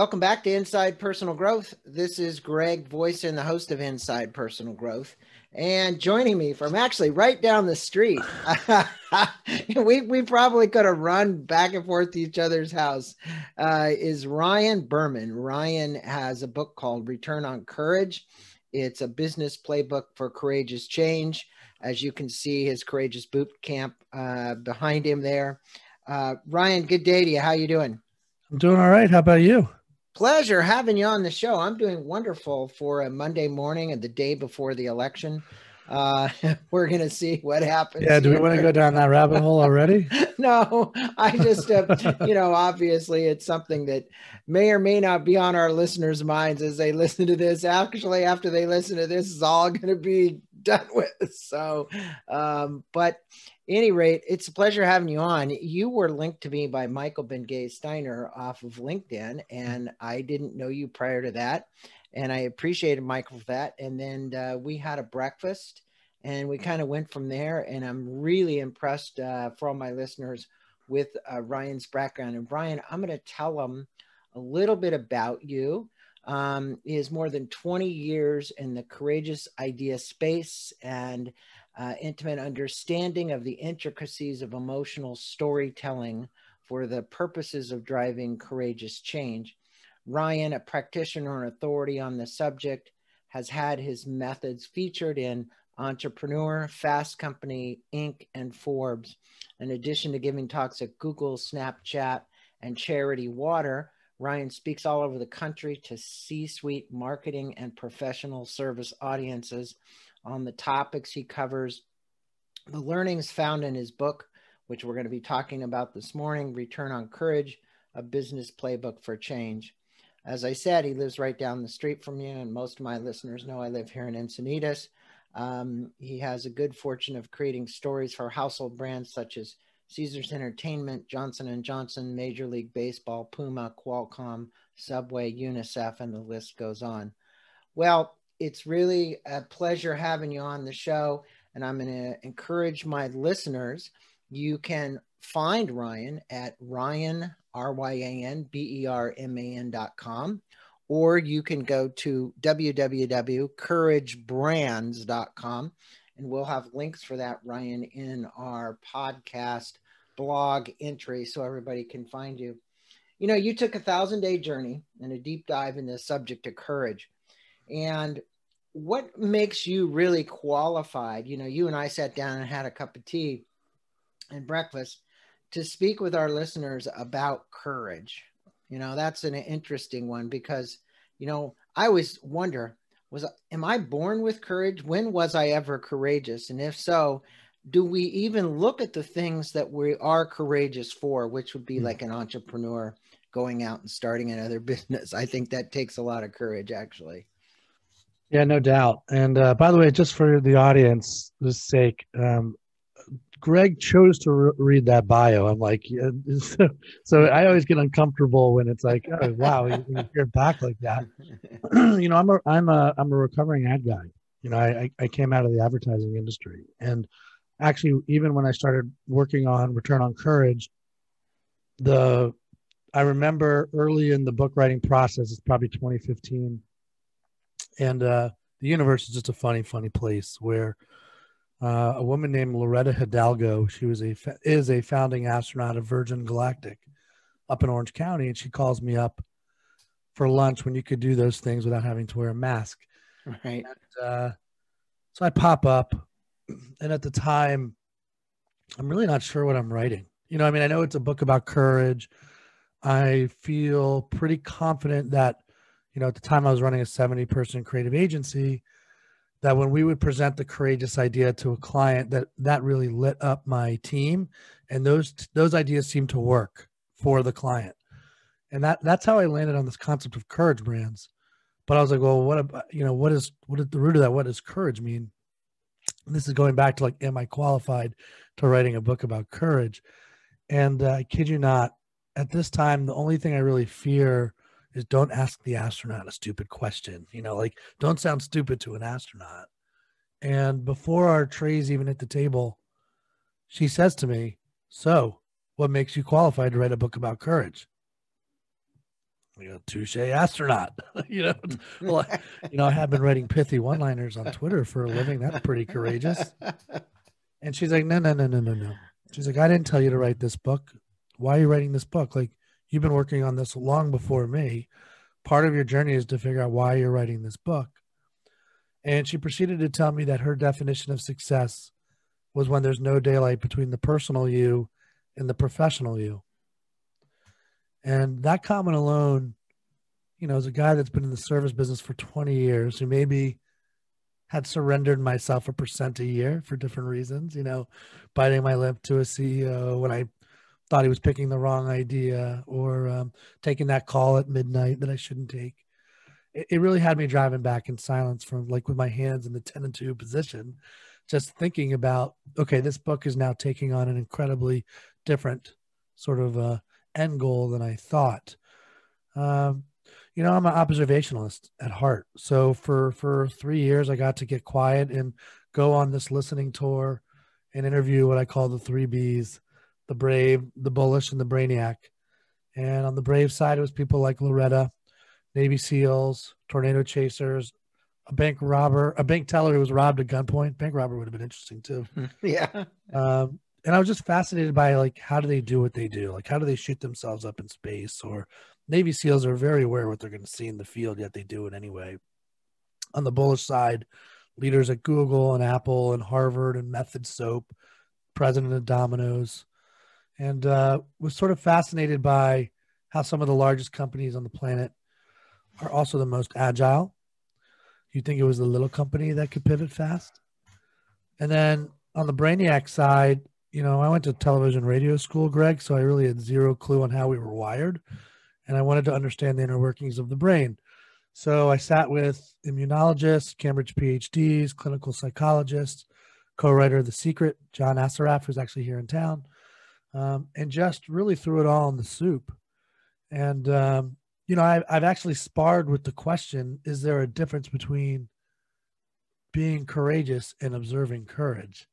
Welcome back to Inside Personal Growth. This is Greg Voisen, the host of Inside Personal Growth. And joining me from actually right down the street, we probably could have run back and forth to each other's house, is Ryan Berman. Ryan has a book called Return on Courage. It's a business playbook for courageous change. As you can see, his courageous boot camp behind him there. Ryan, good day to you. How you doing? I'm doing all right. How about you? Pleasure having you on the show. I'm doing wonderful for a Monday morning and the day before the election. We're going to see what happens. Yeah, do we want to go down that rabbit hole already? No, I just, you know, obviously it's something that may or may not be on our listeners' minds as they listen to this. Actually, after they listen to this, it's all going to be done with. So, but any rate, it's a pleasure having you on. You were linked to me by Michael Bengay Steiner off of LinkedIn, and I didn't know you prior to that. And I appreciated Michael for that. And then we had a breakfast and we kind of went from there. And I'm really impressed for all my listeners with Ryan's background. And Ryan, I'm going to tell them a little bit about you. He has more than 20 years in the courageous idea space and intimate understanding of the intricacies of emotional storytelling for the purposes of driving courageous change. Ryan, a practitioner and authority on the subject, has had his methods featured in Entrepreneur, Fast Company, Inc., and Forbes. In addition to giving talks at Google, Snapchat, and Charity Water, Ryan speaks all over the country to C-suite marketing and professional service audiences on the topics he covers. The learnings found in his book, which we're going to be talking about this morning, Return on Courage, A Business Playbook for Change. As I said, he lives right down the street from you, and most of my listeners know I live here in Encinitas. He has a good fortune of creating stories for household brands such as Caesars Entertainment, Johnson & Johnson, Major League Baseball, Puma, Qualcomm, Subway, UNICEF, and the list goes on. Well, it's really a pleasure having you on the show, and I'm going to encourage my listeners. You can find Ryan at Ryan, RyanBerman.com, or you can go to www.couragebrands.com, and we'll have links for that, Ryan, in our podcast blog entry so everybody can find you. You know, you took a 1,000-day journey and a deep dive in the subject of courage. And what makes you really qualified? You know, you and I sat down and had a cup of tea and breakfast to speak with our listeners about courage. You know, that's an interesting one because, you know, I always wonder, am I born with courage? When was I ever courageous? And if so, do we even look at the things that we are courageous for, which would be like an entrepreneur going out and starting another business? I think that takes a lot of courage, actually. Yeah, no doubt. And by the way, just for the audience's sake, Greg chose to read that bio. I'm like, yeah. So I always get uncomfortable when it's like, oh, wow, you're back like that. You know, I'm a recovering ad guy. You know, I came out of the advertising industry, and actually, even when I started working on Return on Courage, I remember early in the book writing process, it's probably 2015, and the universe is just a funny, funny place where. A woman named Loretta Hidalgo, she was is a founding astronaut of Virgin Galactic up in Orange County, and she calls me up for lunch when you could do those things without having to wear a mask. Right. And, so I pop up, and at the time, I'm really not sure what I'm writing. You know, I mean, I know it's a book about courage. I feel pretty confident that, you know, at the time I was running a 70-person creative agency, that when we would present the courageous idea to a client, that really lit up my team. And those ideas seemed to work for the client. And that's how I landed on this concept of courage brands. But I was like, well, what about, you know, what is the root of that? What does courage mean? And this is going back to like, am I qualified to writing a book about courage? And I kid you not, at this time, the only thing I really fear is don't ask the astronaut a stupid question, you know, like don't sound stupid to an astronaut. And before our trays even hit the table, she says to me, so what makes you qualified to write a book about courage? You know, touche astronaut. You know, well, you know, I have been writing pithy one-liners on Twitter for a living. That's pretty courageous. And she's like, no. She's like, I didn't tell you to write this book. Why are you writing this book? Like, you've been working on this long before me. Part of your journey is to figure out why you're writing this book. And she proceeded to tell me that her definition of success was when there's no daylight between the personal you and the professional you. And that comment alone, you know, as a guy that's been in the service business for 20 years, who maybe had surrendered myself 1% a year for different reasons, you know, biting my lip to a CEO when I thought he was picking the wrong idea, or taking that call at midnight that I shouldn't take. It really had me driving back in silence from, like, with my hands in the 10-2 position, just thinking about, okay, this book is now taking on an incredibly different sort of end goal than I thought. You know, I'm an observationalist at heart. So for 3 years, I got to get quiet and go on this listening tour and interview what I call the 3 Bs, the brave, the bullish, and the brainiac. And on the brave side, it was people like Loretta, Navy SEALs, tornado chasers, a bank robber, a bank teller who was robbed at gunpoint. Bank robber would have been interesting too. Yeah. And I was just fascinated by, like, how do they do what they do? Like, how do they shoot themselves up in space? Or Navy SEALs are very aware what they're going to see in the field, yet they do it anyway. On the bullish side, leaders at Google and Apple and Harvard and Method Soap, president of Domino's, and was sort of fascinated by how some of the largest companies on the planet are also the most agile. You think it was the little company that could pivot fast? And then on the brainiac side, you know, I went to television radio school, Greg, so I really had zero clue on how we were wired. And I wanted to understand the inner workings of the brain. So I sat with immunologists, Cambridge PhDs, clinical psychologists, co-writer of The Secret, John Asaraf, who's actually here in town, and just really threw it all in the soup. And, you know, I've actually sparred with the question, is there a difference between being courageous and observing courage?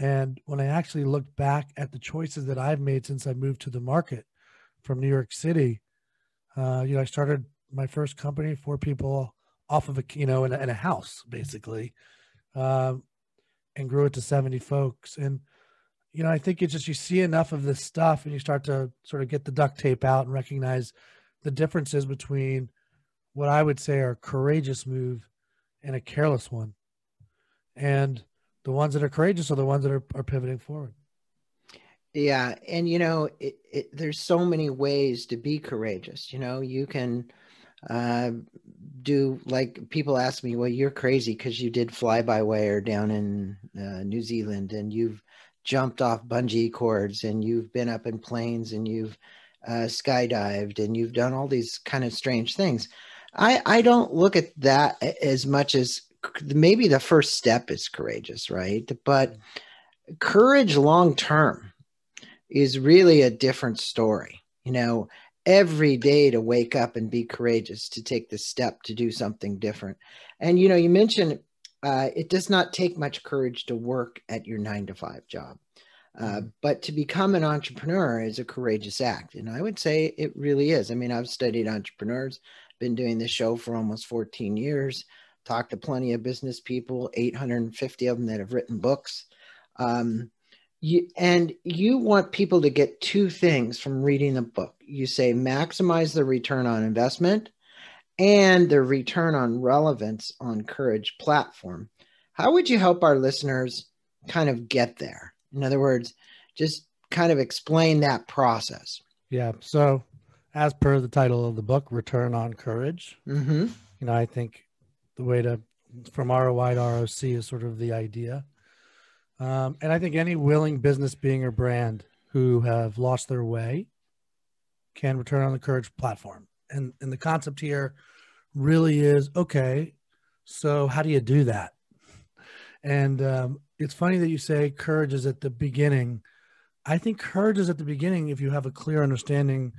And when I actually looked back at the choices that I've made since I moved to the market from New York City, you know, I started my first company, 4 people off of a, you know, in a house basically, and grew it to 70 folks. And, you know, I think it's just, you see enough of this stuff and you start to sort of get the duct tape out and recognize the differences between what I would say are a courageous move and a careless one. And the ones that are courageous are the ones that are pivoting forward. Yeah. And, you know, there's so many ways to be courageous. You know, you can do, like, people ask me, well, you're crazy because you did fly-by-wire down in New Zealand, and you've jumped off bungee cords, and you've been up in planes, and you've skydived, and you've done all these kind of strange things. I don't look at that as much as maybe the first step is courageous, right? But courage long-term is really a different story. You know, every day to wake up and be courageous, to take the step to do something different. And, you know, you mentioned it does not take much courage to work at your 9-to-5 job. But to become an entrepreneur is a courageous act. And I would say it really is. I mean, I've studied entrepreneurs, been doing this show for almost 14 years, talked to plenty of business people, 850 of them that have written books. And you want people to get 2 things from reading the book. You say maximize the return on investment and the return on relevance on Courage platform. How would you help our listeners kind of get there? In other words, just kind of explain that process. Yeah. So as per the title of the book, Return on Courage, you know, I think the way to, from ROI to ROC is sort of the idea. And I think any willing business being or brand who have lost their way can return on the Courage platform. And the concept here really is, okay, so how do you do that? And, it's funny that you say courage is at the beginning. I think courage is at the beginning if you have a clear understanding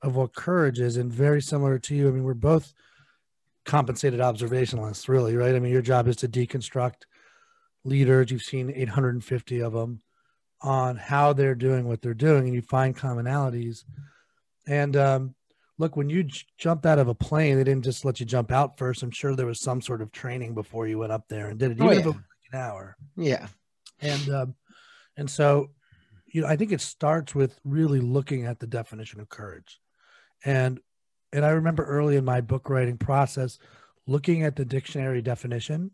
of what courage is, and very similar to you. I mean, we're both compensated observationalists, really, right? I mean, your job is to deconstruct leaders. You've seen 850 of them, on how they're doing what they're doing, and you find commonalities. And look, when you jumped out of a plane, they didn't just let you jump out first. I'm sure there was some sort of training before you went up there and did it, even if it was like an hour. Yeah. And so, you know, I think it starts with really looking at the definition of courage. And I remember early in my book writing process, looking at the dictionary definition,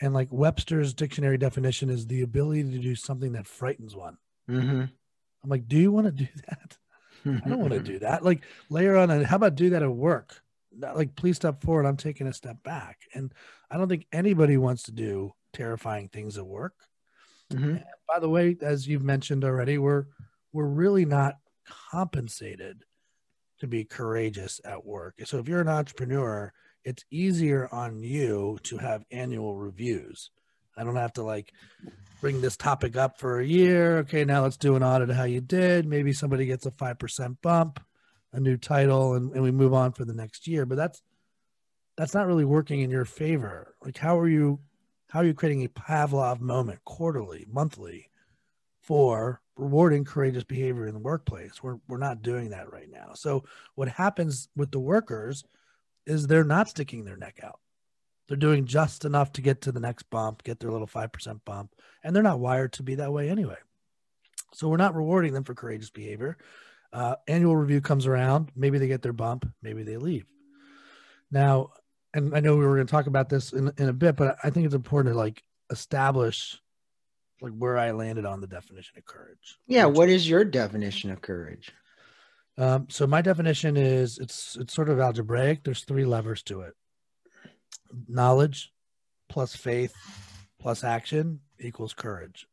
and like Webster's dictionary definition is the ability to do something that frightens one. Mm-hmm. I'm like, do you want to do that? I don't want to do that. Like layer on, how about do that at work? Not like, please step forward. I'm taking a step back. And I don't think anybody wants to do terrifying things at work. Mm-hmm. And by the way, as you've mentioned already, we're really not compensated to be courageous at work. So if you're an entrepreneur, it's easier on you to have annual reviews. I don't have to like bring this topic up for a year. Okay, now let's do an audit of how you did. Maybe somebody gets a 5% bump, a new title, and we move on for the next year. But that's not really working in your favor. Like, how are you creating a Pavlov moment quarterly, monthly for rewarding courageous behavior in the workplace? We're not doing that right now. So what happens with the workers is they're not sticking their neck out. They're doing just enough to get to the next bump, get their little 5% bump, and they're not wired to be that way anyway. So we're not rewarding them for courageous behavior. Annual review comes around. Maybe they get their bump. Maybe they leave. Now, and I know we were going to talk about this in a bit, but I think it's important to like establish like where I landed on the definition of courage. Yeah. What is your definition of courage? So my definition is it's sort of algebraic. There's three levers to it. Knowledge plus faith plus action equals courage.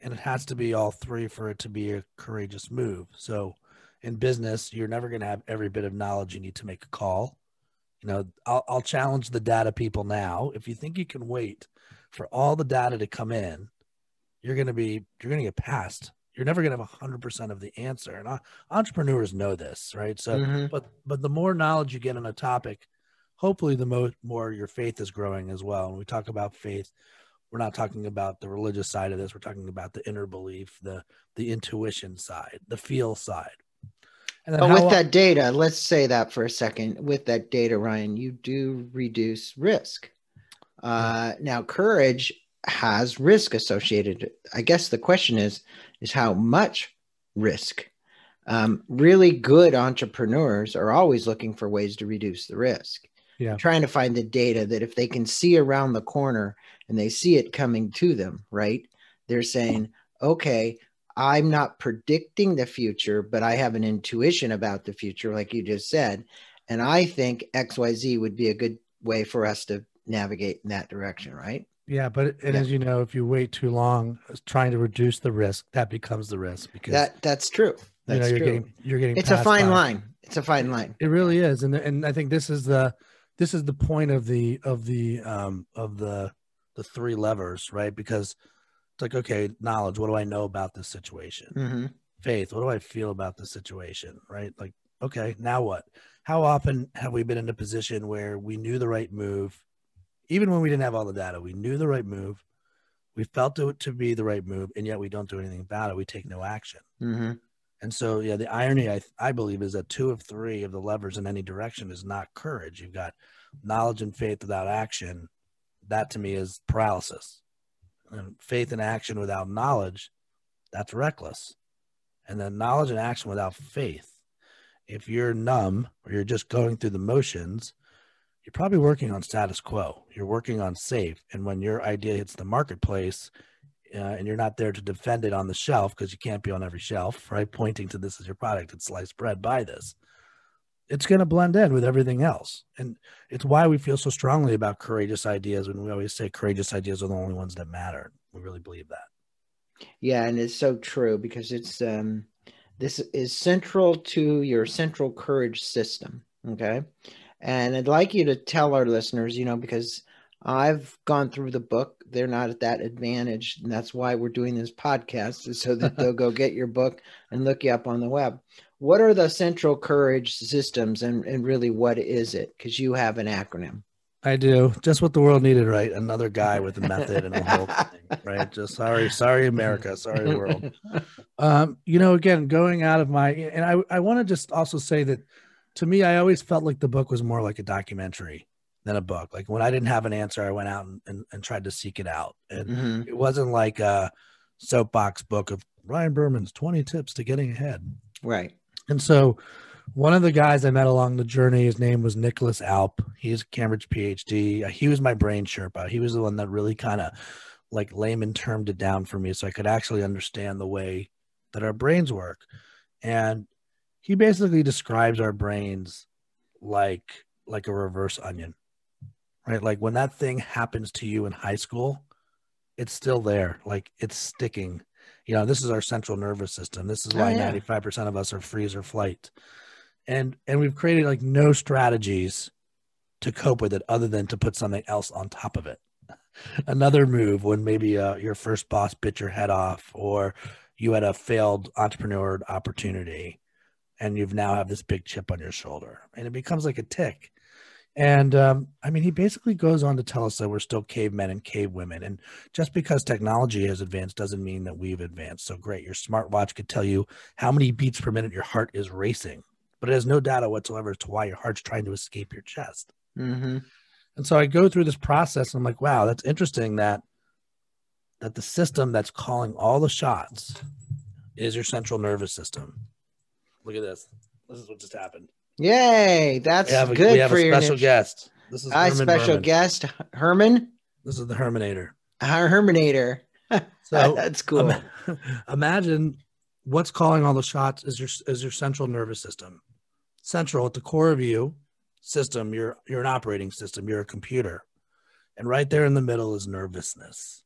And it has to be all three for it to be a courageous move. So in business, you're never going to have every bit of knowledge you need to make a call. You know, I'll challenge the data people now. If you think you can wait for all the data to come in, you're going to get passed. You're never going to have 100% of the answer. And entrepreneurs know this, right? So, but the more knowledge you get on a topic, hopefully the more your faith is growing as well. When we talk about faith, we're not talking about the religious side of this. We're talking about the inner belief, the intuition side, the feel side. And then but with that data, let's say that for a second. With that data, Ryan, you do reduce risk. Now, courage has risk associated. I guess the question is how much risk? Really good entrepreneurs are always looking for ways to reduce the risk. Yeah. Trying to find the data that if they can see around the corner and they see it coming to them, right? They're saying, okay, I'm not predicting the future, but I have an intuition about the future, like you just said. And I think XYZ would be a good way for us to navigate in that direction, right? Yeah. But as you know, if you wait too long trying to reduce the risk, that becomes the risk. Because that's true. That's true. You're getting it's a fine line. It's a fine line. It really is. And I think this is the point of the three levers, right? Because it's like, okay, knowledge, what do I know about this situation? Mm-hmm. Faith, what do I feel about this situation, right? Like, okay, now what? How often have we been in a position where we knew the right move, even when we didn't have all the data, we knew the right move, we felt it to be the right move, and yet we don't do anything about it, we take no action. Mm-hmm. And so, yeah, the irony, I believe, is that two of three of the levers in any direction is not courage. You've got knowledge and faith without action. That, to me, is paralysis. And faith and action without knowledge, that's reckless. And then knowledge and action without faith. If you're numb or you're just going through the motions, you're probably working on status quo. You're working on safe. And when your idea hits the marketplace, and you're not there to defend it on the shelf because you can't be on every shelf, right? Pointing to this as your product, it's sliced bread, buy this. It's going to blend in with everything else. And it's why we feel so strongly about courageous ideas when we always say courageous ideas are the only ones that matter. We really believe that. Yeah, and it's so true because it's this is central to your central courage system, okay? And I'd like you to tell our listeners, you know, because I've gone through the book. They're not at that advantage. And that's why we're doing this podcast is so that they'll go get your book and look you up on the web. What are the central courage systems and really what is it? Because you have an acronym. I do. Just what the world needed, right? Another guy with a method and a whole thing, right? Just sorry, America. Sorry, world. You know, again, going out of my, and I want to just also say that to me, I always felt like the book was more like a documentary than a book. Like when I didn't have an answer, I went out and tried to seek it out. And it wasn't like a soapbox book of Ryan Berman's 20 tips to getting ahead. Right. And so one of the guys I met along the journey, his name was Nicholas Alp. He's a Cambridge PhD. He was my brain Sherpa. He was the one that really kind of like layman termed it down for me so I could actually understand the way that our brains work. And he basically describes our brains like a reverse onion, right? Like when that thing happens to you in high school, it's still there. Like it's sticking. You know, this is our central nervous system. This is why 95% of us are freeze or flight. And we've created like no strategies to cope with it other than to put something else on top of it. Another move when maybe your first boss bit your head off, or you had a failed entrepreneur opportunity and you've now have this big chip on your shoulder, and it becomes like a tick. And I mean, he basically goes on to tell us that we're still cavemen and cavewomen. And just because technology has advanced doesn't mean that we've advanced. So great, your smartwatch could tell you how many beats per minute your heart is racing, but it has no data whatsoever as to why your heart's trying to escape your chest. And so I go through this process and I'm like, wow, that's interesting that the system that's calling all the shots is your central nervous system. Look at this. This is what just happened. Yay, that's good. We have a special guest. This is our special guest, Herman. This is the Herminator. Our Herminator. So that's cool. Imagine what's calling all the shots is your central nervous system. Central at the core of you, system. You're an operating system. You're a computer, and right there in the middle is nervousness.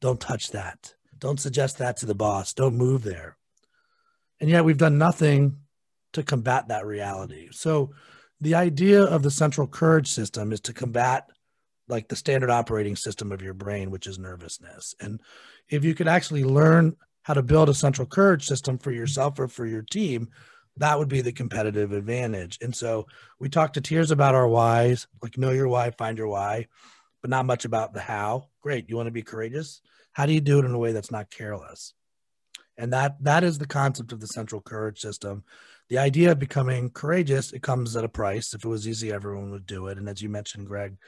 Don't touch that. Don't suggest that to the boss. Don't move there. And yet we've done nothing to combat that reality. So the idea of the central courage system is to combat like the standard operating system of your brain, which is nervousness. And if you could actually learn how to build a central courage system for yourself or for your team, that would be the competitive advantage. And so we talk to tears about our whys, like know your why, find your why, but not much about the how. Great. You want to be courageous? How do you do it in a way that's not careless? And that is the concept of the central courage system. The idea of becoming courageous, it comes at a price. If it was easy, everyone would do it. And as you mentioned, Greg,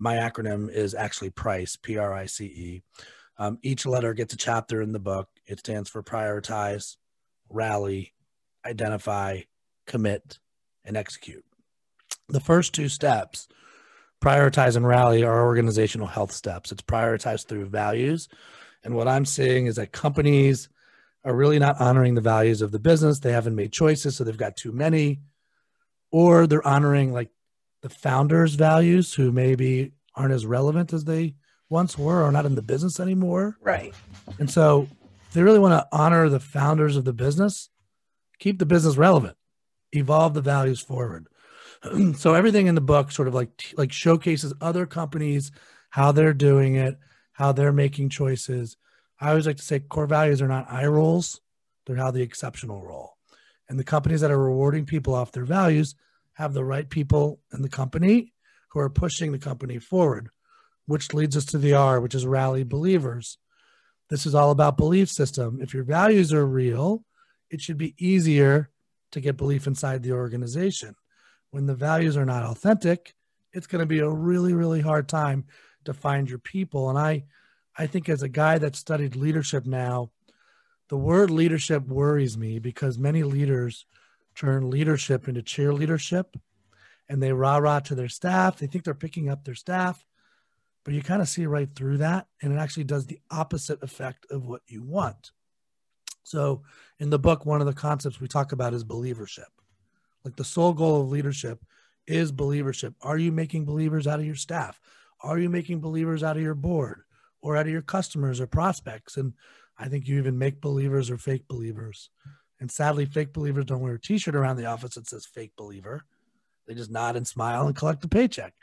my acronym is actually PRICE, P-R-I-C-E. Each letter gets a chapter in the book. It stands for prioritize, rally, identify, commit, and execute. The first two steps, prioritize and rally, are organizational health steps. It's prioritized through values. And what I'm seeing is that companies are really not honoring the values of the business. They haven't made choices, so they've got too many, or they're honoring like the founders' values who maybe aren't as relevant as they once were, or not in the business anymore. Right. And so they really want to honor the founders of the business, keep the business relevant, evolve the values forward. So everything in the book sort of like showcases other companies, how they're doing it, how they're making choices. I always like to say core values are not eye rolls. They're how the exceptional roll. And the companies that are rewarding people off their values have the right people in the company who are pushing the company forward, which leads us to the R, which is rally believers. This is all about belief system. If your values are real, it should be easier to get belief inside the organization. When the values are not authentic, it's going to be a really, really hard time to find your people. And I think as a guy that studied leadership now, the word leadership worries me because many leaders turn leadership into cheerleadership, and they rah-rah to their staff. They think they're picking up their staff, but you kind of see right through that, and it actually does the opposite effect of what you want. So in the book, one of the concepts we talk about is believership. Like the sole goal of leadership is believership. Are you making believers out of your staff? Are you making believers out of your board, or out of your customers or prospects? And I think you even make believers or fake believers. And sadly, fake believers don't wear a t-shirt around the office that says fake believer. They just nod and smile and collect the paycheck.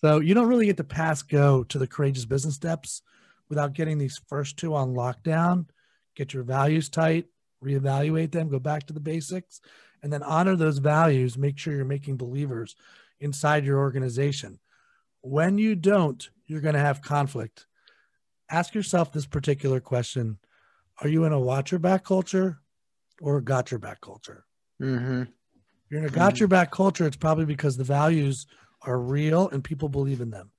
So you don't really get to pass go to the courageous business steps without getting these first two on lockdown. Get your values tight, reevaluate them, go back to the basics, and then honor those values. Make sure you're making believers inside your organization. When you don't, you're going to have conflict. Ask yourself this particular question. Are you in a watch your back culture or a got your back culture? you're in a got your back culture, it's probably because the values are real and people believe in them.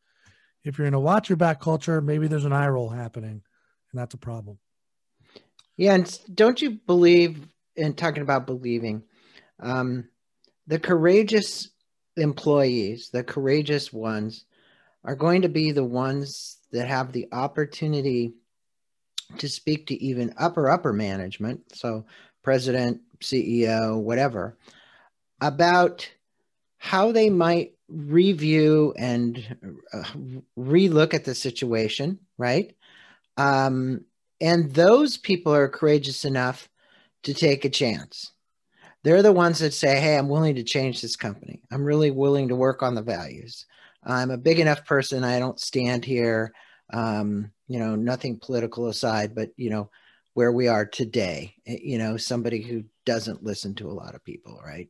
If you're in a watch your back culture, maybe there's an eye roll happening, and that's a problem. Yeah. And don't you believe, in talking about believing, the courageous employees, the courageous ones, are going to be the ones that have the opportunity to speak to even upper management, so president, CEO, whatever, about how they might review and relook at the situation, right? And those people are courageous enough to take a chance. They're the ones that say, hey, I'm willing to change this company. I'm really willing to work on the values. I'm a big enough person. I don't stand here, you know, nothing political aside, but, you know, where we are today, you know, somebody who doesn't listen to a lot of people, right?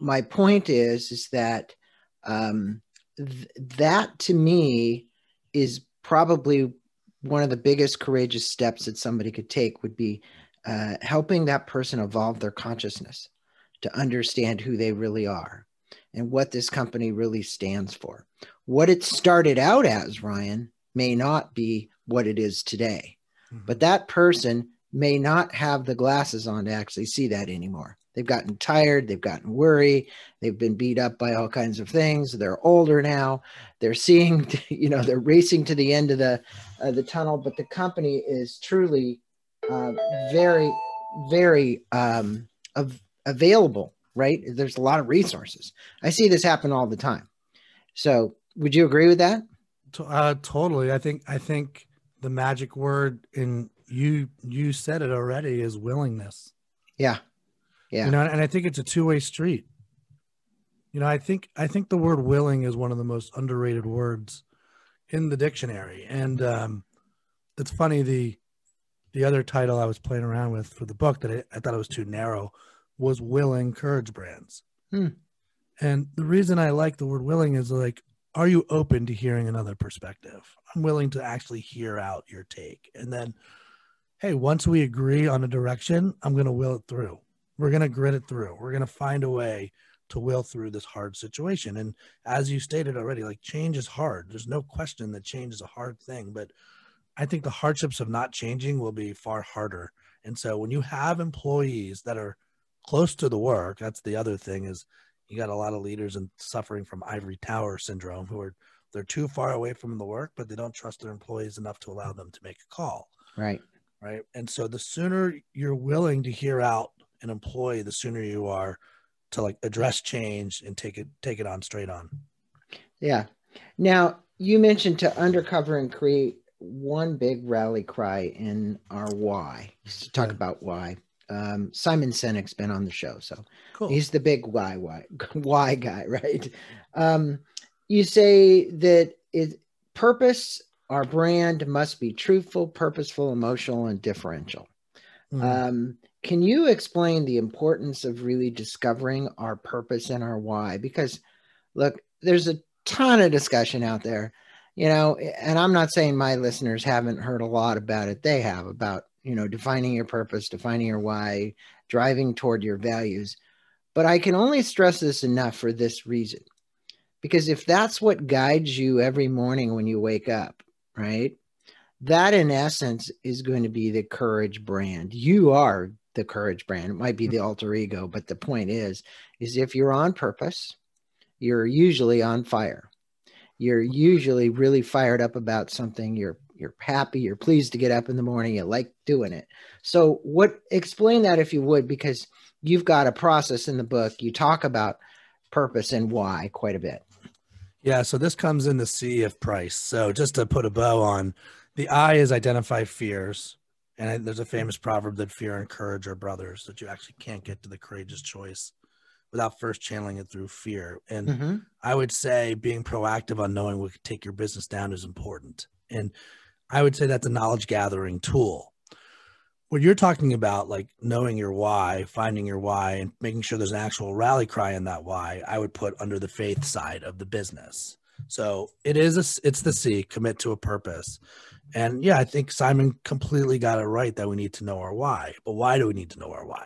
My point is that that to me is probably one of the biggest courageous steps that somebody could take, would be helping that person evolve their consciousness to understand who they really are and what this company really stands for. What it started out as, Ryan, may not be what it is today, but that person may not have the glasses on to actually see that anymore. They've gotten tired. They've gotten worried. They've been beat up by all kinds of things. They're older now. They're seeing, you know, they're racing to the end of the tunnel. But the company is truly very, very available, right? There's a lot of resources. I see this happen all the time. So, would you agree with that? Totally. I think the magic word, in you said it already, is willingness. Yeah. Yeah. You know, and I think it's a two-way street. You know, I think the word willing is one of the most underrated words in the dictionary. And it's funny, the other title I was playing around with for the book that I thought it was too narrow was Willing Courage Brands. And the reason I like the word willing is, like, are you open to hearing another perspective? I'm willing to actually hear out your take. And then, hey, once we agree on a direction, I'm going to will it through. We're going to grit it through. We're going to find a way to will through this hard situation. And as you stated already, like, change is hard. There's no question that change is a hard thing, but I think the hardships of not changing will be far harder. And so when you have employees that are close to the work, that's the other thing, is you got a lot of leaders and suffering from ivory tower syndrome, who are, they're too far away from the work, but they don't trust their employees enough to allow them to make a call. Right. And so the sooner you're willing to hear out an employee, the sooner you are to, like, address change and take it on straight on. Yeah. Now, you mentioned to uncover and create one big rally cry in our why. To talk about why. Simon Sinek's been on the show, so cool. He's the big why guy, right? You say that purpose, our brand must be truthful, purposeful, emotional, and differential. Can you explain the importance of really discovering our purpose and our why? Because, look, there's a ton of discussion out there, you know, and I'm not saying my listeners haven't heard a lot about it. They have, about, you know, defining your purpose, defining your why, driving toward your values. But I can only stress this enough for this reason, because if that's what guides you every morning when you wake up, right, that in essence is going to be the Courage brand. You are the Courage brand. It might be the alter ego, but the point is if you're on purpose, you're usually on fire. You're usually really fired up about something. You're happy. You're pleased to get up in the morning. You like doing it. So explain that if you would, because you've got a process in the book. You talk about purpose and why quite a bit. Yeah. So this comes in the sea of price. So just to put a bow on, the I is identify fears. And there's a famous proverb that fear and courage are brothers, that you actually can't get to the courageous choice without first channeling it through fear. And I would say being proactive on knowing what could take your business down is important. And I would say that's a knowledge gathering tool. What you're talking about, like knowing your why, finding your why, and making sure there's an actual rally cry in that why, I would put under the faith side of the business. So it's the C, commit to a purpose. And yeah, I think Simon completely got it right that we need to know our why. But why do we need to know our why?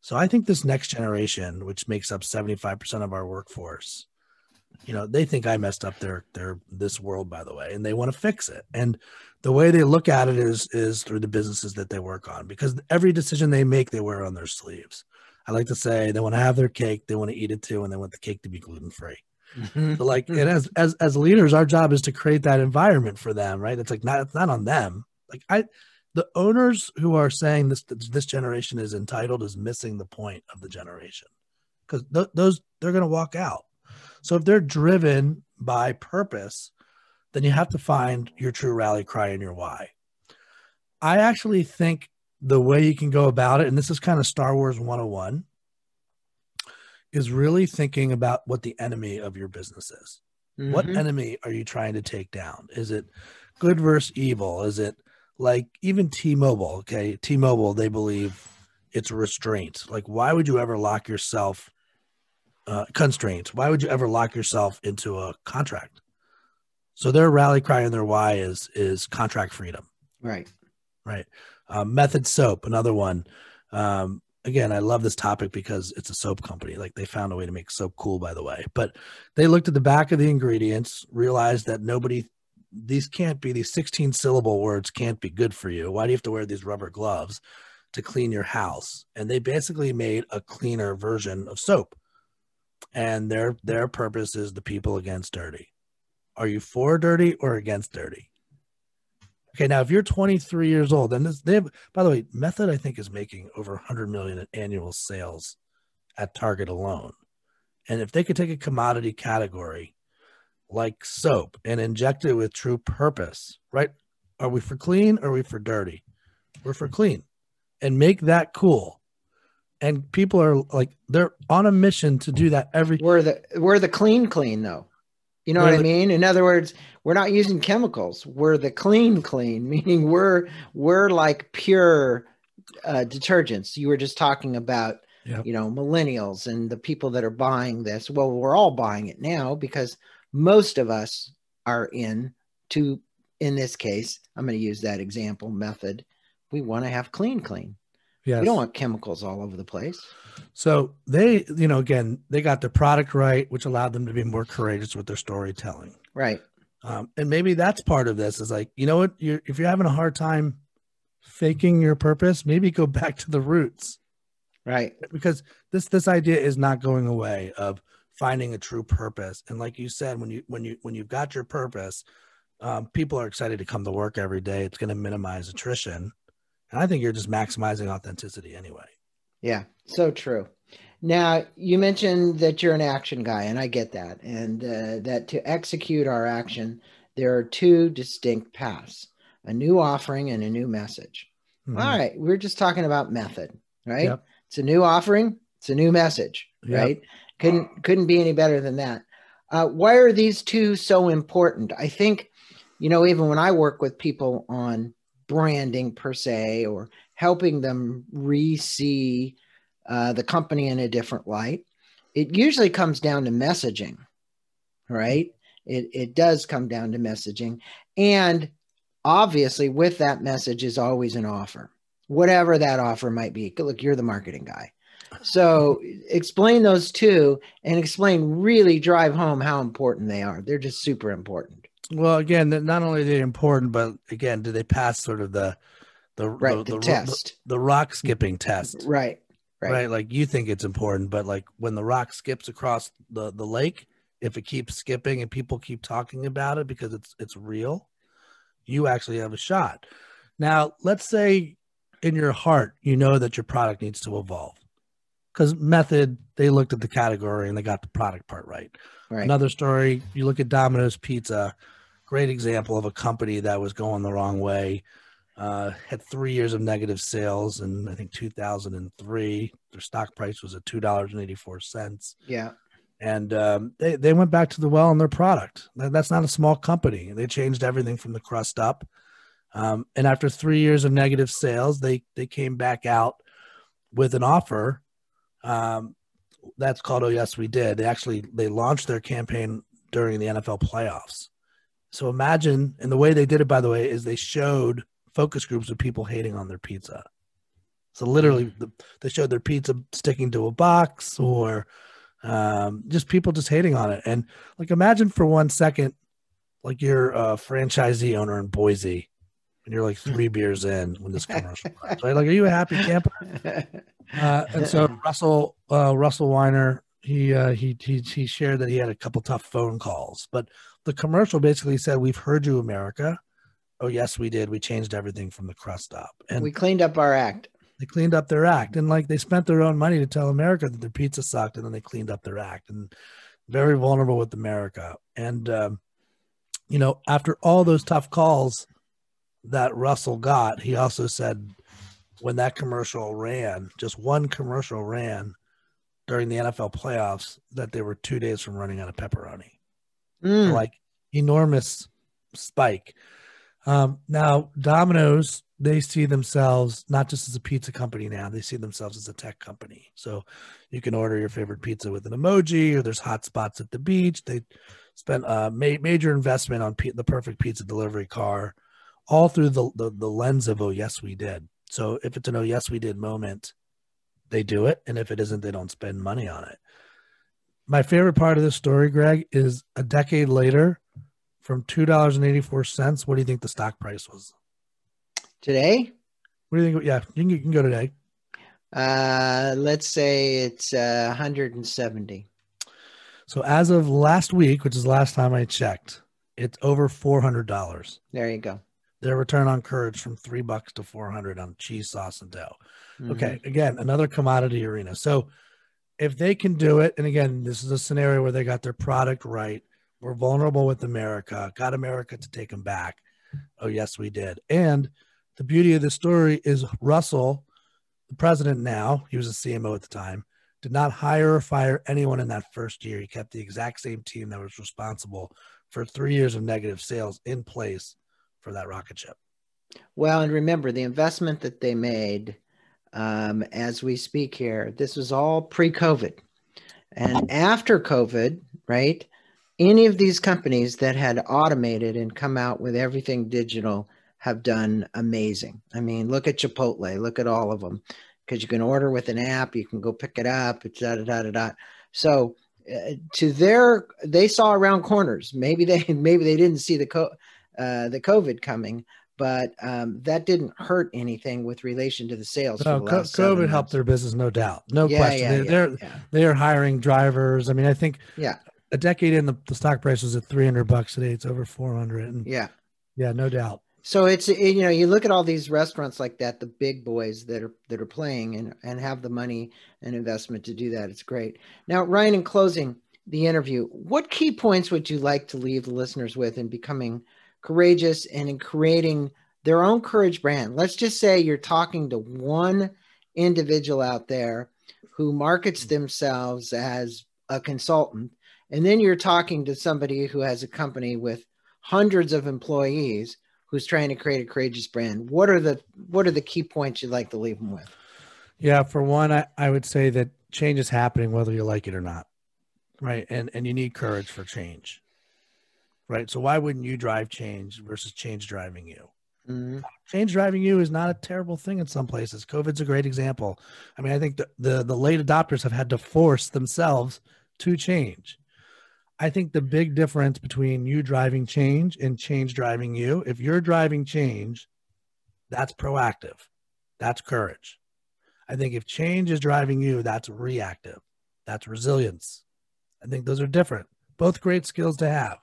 So I think this next generation, which makes up 75% of our workforce, you know, they think I messed up this world, by the way, and they want to fix it. And the way they look at it is through the businesses that they work on, because every decision they make, they wear on their sleeves. I like to say they want to have their cake, they want to eat it too, and they want the cake to be gluten-free. But like, and as leaders, our job is to create that environment for them, right? It's like, it's not on them. Like the owners who are saying this generation is entitled is missing the point of the generation, because those they're going to walk out. So if they're driven by purpose, then you have to find your true rally cry and your why. I actually think the way you can go about it, and this is kind of Star Wars 101, is really thinking about what the enemy of your business is. Mm-hmm. What enemy are you trying to take down? Is it good versus evil? Is it like even T Mobile? Okay, T Mobile, they believe it's restraint. Like, why would you ever lock yourself? Constraints. Why would you ever lock yourself into a contract? So their rally cry and their why is contract freedom. Right. Right. Method Soap, another one. Again, I love this topic because it's a soap company. Like, they found a way to make soap cool, by the way. But they looked at the back of the ingredients, realized that these 16 syllable words can't be good for you. Why do you have to wear these rubber gloves to clean your house? And they basically made a cleaner version of soap. And their purpose is the people against dirty. Are you for dirty or against dirty? Okay, now if you're 23 years old, and by the way, Method, I think, is making over 100 million in annual sales at Target alone. And if they could take a commodity category like soap and inject it with true purpose, right? Are we for clean or are we for dirty? We're for clean. And make that cool. And people are like, they're on a mission to do that every. We're the clean though, you know what I mean. In other words, we're not using chemicals. We're the clean, meaning we're like pure detergents. You were just talking about, you know, millennials and the people that are buying this. Well, we're all buying it now because most of us are in this case. I'm going to use that example Method. We want to have clean. Yes. We don't want chemicals all over the place. So they, you know, again, they got the product right, which allowed them to be more courageous with their storytelling. Right. And maybe that's part of this is like, you know what, if you're having a hard time faking your purpose, maybe go back to the roots. Right. Because this idea is not going away of finding a true purpose. And like you said, when you've got your purpose, people are excited to come to work every day. It's going to minimize attrition. And I think you're just maximizing authenticity anyway. Yeah, so true. Now, you mentioned that you're an action guy, and I get that. And that to execute our action, there are two distinct paths, a new offering and a new message. Mm-hmm. All right, we're just talking about Method, right? Yep. It's a new offering. It's a new message, yep. Right? Couldn't be any better than that. Why are these two so important? I think, you know, even when I work with people on branding per se, or helping them re-see the company in a different light, it usually comes down to messaging, right? It does come down to messaging. And obviously with that message is always an offer, whatever that offer might be. Look, you're the marketing guy. So explain those two and really drive home how important they are. They're just super important. Well, again, not only are they important, but again, do they pass sort of the test, the rock skipping test, right? Like, you think it's important, but like when the rock skips across the lake, if it keeps skipping and people keep talking about it because it's real, you actually have a shot. Now, let's say in your heart, you know that your product needs to evolve. Because Method, they looked at the category and they got the product part right. Right. Another story, you look at Domino's Pizza, great example of a company that was going the wrong way, had 3 years of negative sales, and I think 2003, their stock price was at $2.84. Yeah. And they went back to the well on their product. That's not a small company. They changed everything from the crust up. And after 3 years of negative sales, they came back out with an offer. That's called Oh Yes We Did. They launched their campaign during the NFL playoffs. So imagine, and the way they did it, by the way, is they showed focus groups of people hating on their pizza. So literally they showed their pizza sticking to a box, or just people just hating on it. And like, imagine for 1 second, like you're a franchisee owner in Boise and you're like 3 beers in when this commercial runs, right? Like, are you a happy camper? And so Russell Weiner, he shared that he had a couple tough phone calls, but the commercial basically said, "We've heard you, America. Oh yes, we did. We changed everything from the crust up, and we cleaned up our act." They cleaned up their act, and like, they spent their own money to tell America that their pizza sucked, and then they cleaned up their act, and very vulnerable with America. And you know, after all those tough calls that Russell got, he also said when that commercial ran, just one commercial ran during the NFL playoffs, that they were 2 days from running out of pepperoni. So like, enormous spike. Now Domino's, they see themselves not just as a pizza company now, they see themselves as a tech company. So you can order your favorite pizza with an emoji, or there's hot spots at the beach. They spent a major investment on the perfect pizza delivery car, all through the lens of, oh yes, we did. So if it's an oh yes, we did moment, they do it. And if it isn't, they don't spend money on it. My favorite part of this story, Greg, is a decade later, from $2.84, what do you think the stock price was? Today? What do you think? Yeah, you can go today. Let's say it's 170. So as of last week, which is the last time I checked, it's over $400. There you go. Their return on courage from $3 to $400 on cheese, sauce, and dough. Mm-hmm. Okay, again, another commodity arena. So if they can do it, and again, this is a scenario where they got their product right, we're vulnerable with America, got America to take them back. Oh yes, we did. And the beauty of the story is Russell, the president now, he was a CMO at the time, did not hire or fire anyone in that first year. He kept the exact same team that was responsible for 3 years of negative sales in place for that rocket ship. Well, and remember the investment that they made, as we speak here, this was all pre-COVID. And after COVID, right, any of these companies that had automated and come out with everything digital have done amazing. I mean, look at Chipotle, look at all of them, because you can order with an app, you can go pick it up, it's da da da da. So they saw around corners. Maybe they didn't see the COVID coming, but that didn't hurt anything with relation to the sales. No, COVID helped their business, no doubt, no question. They are hiring drivers. I mean, I think a decade in, the stock price was at $300. Today it's over 400. And yeah, no doubt. So it's, you know, you look at all these restaurants like that, the big boys that are playing and have the money and investment to do that. It's great. Now, Ryan, in closing the interview, what key points would you like to leave the listeners with in becoming courageous and in creating their own courage brand? Let's just say you're talking to one individual out there who markets themselves as a consultant, and then you're talking to somebody who has a company with hundreds of employees who's trying to create a courageous brand. What are the key points you'd like to leave them with? Yeah, for one, I would say that change is happening whether you like it or not, right? And you need courage for change, right? So why wouldn't you drive change versus change driving you? Mm-hmm. Change driving you is not a terrible thing in some places. COVID's a great example. I mean, I think the late adopters have had to force themselves to change. I think the big difference between you driving change and change driving you, if you're driving change, that's proactive. That's courage. I think if change is driving you, that's reactive. That's resilience. I think those are different. Both great skills to have.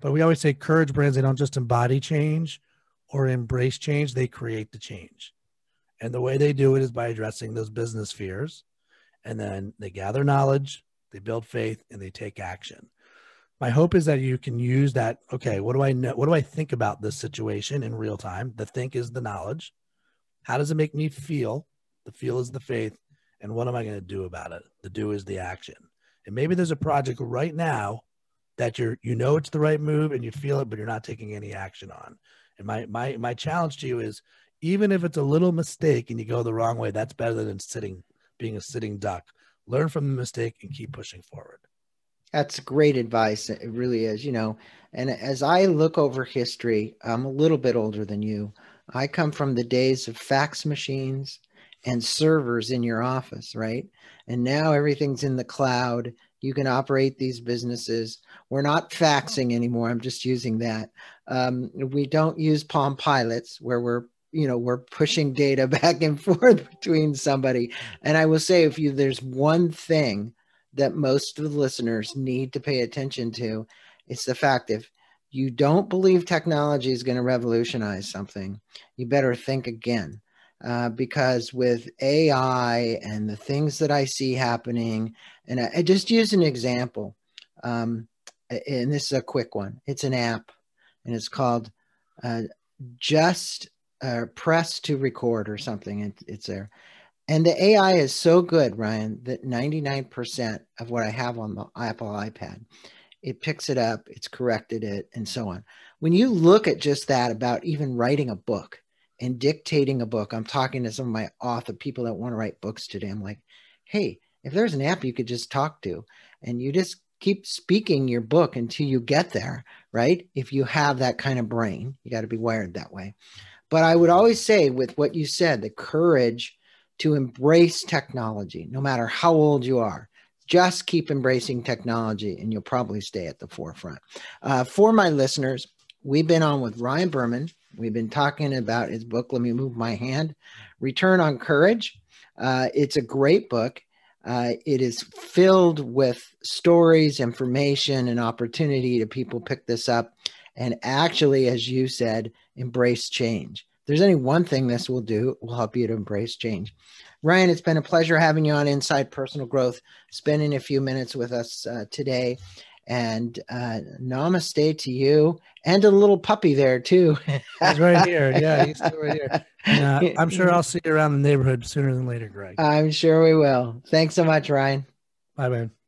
But we always say courage brands, they don't just embody change or embrace change. They create the change. And the way they do it is by addressing those business fears. And then they gather knowledge, they build faith, and they take action. My hope is that you can use that. Okay, what do I know? What do I think about this situation in real time? The think is the knowledge. How does it make me feel? The feel is the faith. And what am I going to do about it? The do is the action. And maybe there's a project right now that you know it's the right move and you feel it, but you're not taking any action on. And my challenge to you is, even if it's a little mistake and you go the wrong way, that's better than being a sitting duck. Learn from the mistake and keep pushing forward. That's great advice. It really is, you know, and as I look over history, I'm a little bit older than you. I come from the days of fax machines and servers in your office, right? And now everything's in the cloud. You can operate these businesses. We're not faxing anymore. I'm just using that. We don't use Palm Pilots where we're pushing data back and forth between somebody. And I will say, if there's one thing that most of the listeners need to pay attention to, it's the fact if you don't believe technology is going to revolutionize something, you better think again. Because with AI and the things that I see happening, and I just use an example, and this is a quick one. It's an app, and it's called Press to Record or something. It's there. And the AI is so good, Ryan, that 99% of what I have on the Apple iPad, it picks it up, it's corrected it, and so on. When you look at just that about even writing a book, and dictating a book. I'm talking to some of my people that want to write books today. I'm like, hey, if there's an app you could just talk to and you just keep speaking your book until you get there, right? If you have that kind of brain, you got to be wired that way. But I would always say with what you said, the courage to embrace technology, no matter how old you are, just keep embracing technology and you'll probably stay at the forefront. For my listeners, we've been on with Ryan Berman. We've been talking about his book, Let Me Move My Hand, Return on Courage. It's a great book. It is filled with stories, information, and opportunity to people pick this up. And actually, as you said, embrace change. If there's only one thing this will do, it will help you to embrace change. Ryan, it's been a pleasure having you on Inside Personal Growth, spending a few minutes with us today. And namaste to you and a little puppy there too. He's right here. Yeah, he's still right here. And, I'm sure I'll see you around the neighborhood sooner than later, Greg. I'm sure we will. Thanks so much, Ryan. Bye, man.